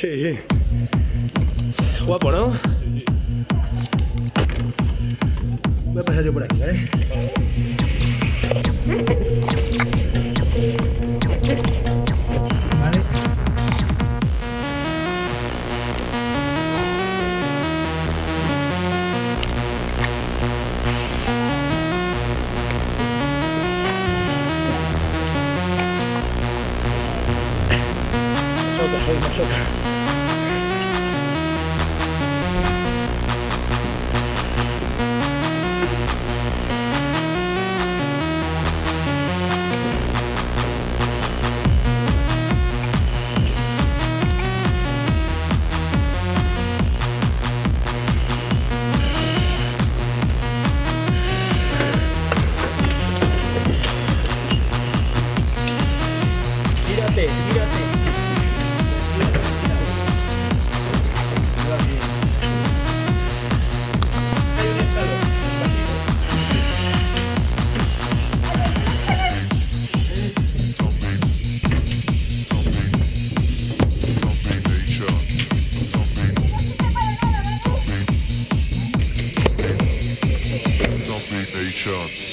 Sí, sí. Guapo, ¿no? Sí, sí. Voy a pasar yo por aquí, ¿vale? Vale. Pasota. Shots.